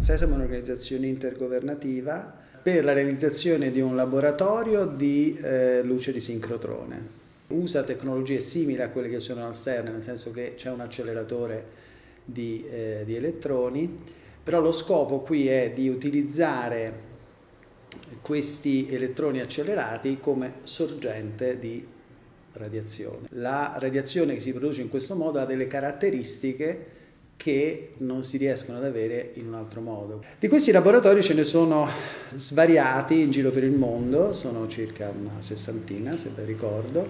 SESAME è un'organizzazione intergovernativa per la realizzazione di un laboratorio di luce di sincrotrone. Usa tecnologie simili a quelle che sono al CERN, nel senso che c'è un acceleratore di elettroni, però lo scopo qui è di utilizzare questi elettroni accelerati come sorgente di radiazione. La radiazione che si produce in questo modo ha delle caratteristiche che non si riescono ad avere in un altro modo. Di questi laboratori ce ne sono svariati in giro per il mondo, sono circa una sessantina se ben ricordo,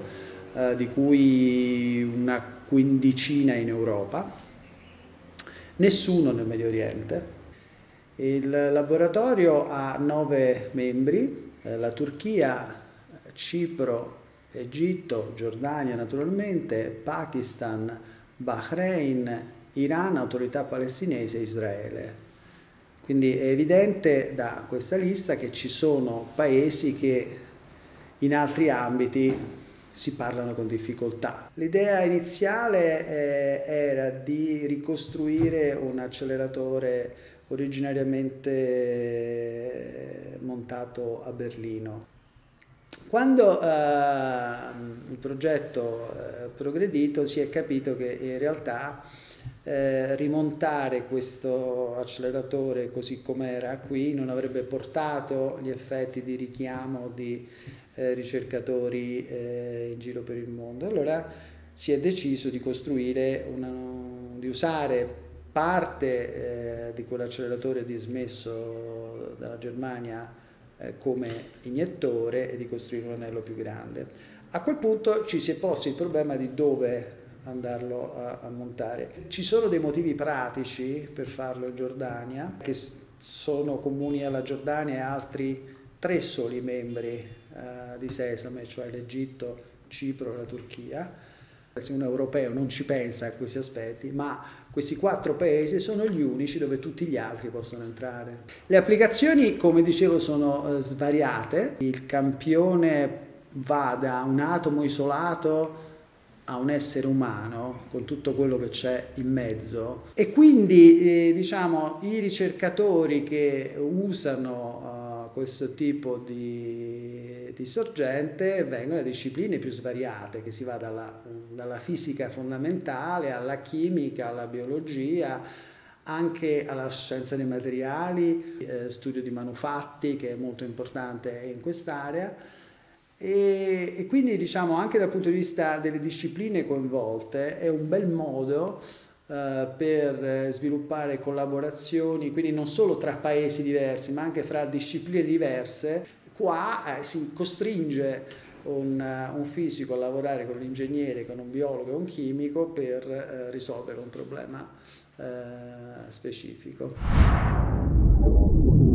di cui una quindicina in Europa, nessuno nel Medio Oriente. Il laboratorio ha 9 membri, la Turchia, Cipro, Egitto, Giordania naturalmente, Pakistan, Bahrain, Iran, Autorità Palestinese e Israele. Quindi è evidente da questa lista che ci sono paesi che in altri ambiti si parlano con difficoltà. L'idea iniziale era di ricostruire un acceleratore originariamente montato a Berlino. Quando il progetto è progredito si è capito che in realtà rimontare questo acceleratore così com'era qui non avrebbe portato gli effetti di richiamo di ricercatori in giro per il mondo. Allora si è deciso di costruire, di usare parte di quell'acceleratore dismesso dalla Germania come iniettore e di costruire un anello più grande. A quel punto ci si è posto il problema di dove andarlo a montare. Ci sono dei motivi pratici per farlo in Giordania, che sono comuni alla Giordania e altri 3 soli membri di SESAME, cioè l'Egitto, Cipro e la Turchia. Se un europeo non ci pensa a questi aspetti, ma questi 4 paesi sono gli unici dove tutti gli altri possono entrare. Le applicazioni, come dicevo, sono svariate. Il campione va da un atomo isolato a un essere umano, con tutto quello che c'è in mezzo. E quindi, diciamo, i ricercatori che usano questo tipo di sorgente vengono da discipline più svariate, che si va dalla fisica fondamentale alla chimica, alla biologia, anche alla scienza dei materiali, studio di manufatti che è molto importante in quest'area, e quindi, diciamo, anche dal punto di vista delle discipline coinvolte è un bel modo per sviluppare collaborazioni, quindi non solo tra paesi diversi ma anche fra discipline diverse. Qua si costringe un fisico a lavorare con un ingegnere, con un biologo e un chimico per risolvere un problema specifico.